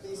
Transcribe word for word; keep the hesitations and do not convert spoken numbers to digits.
Please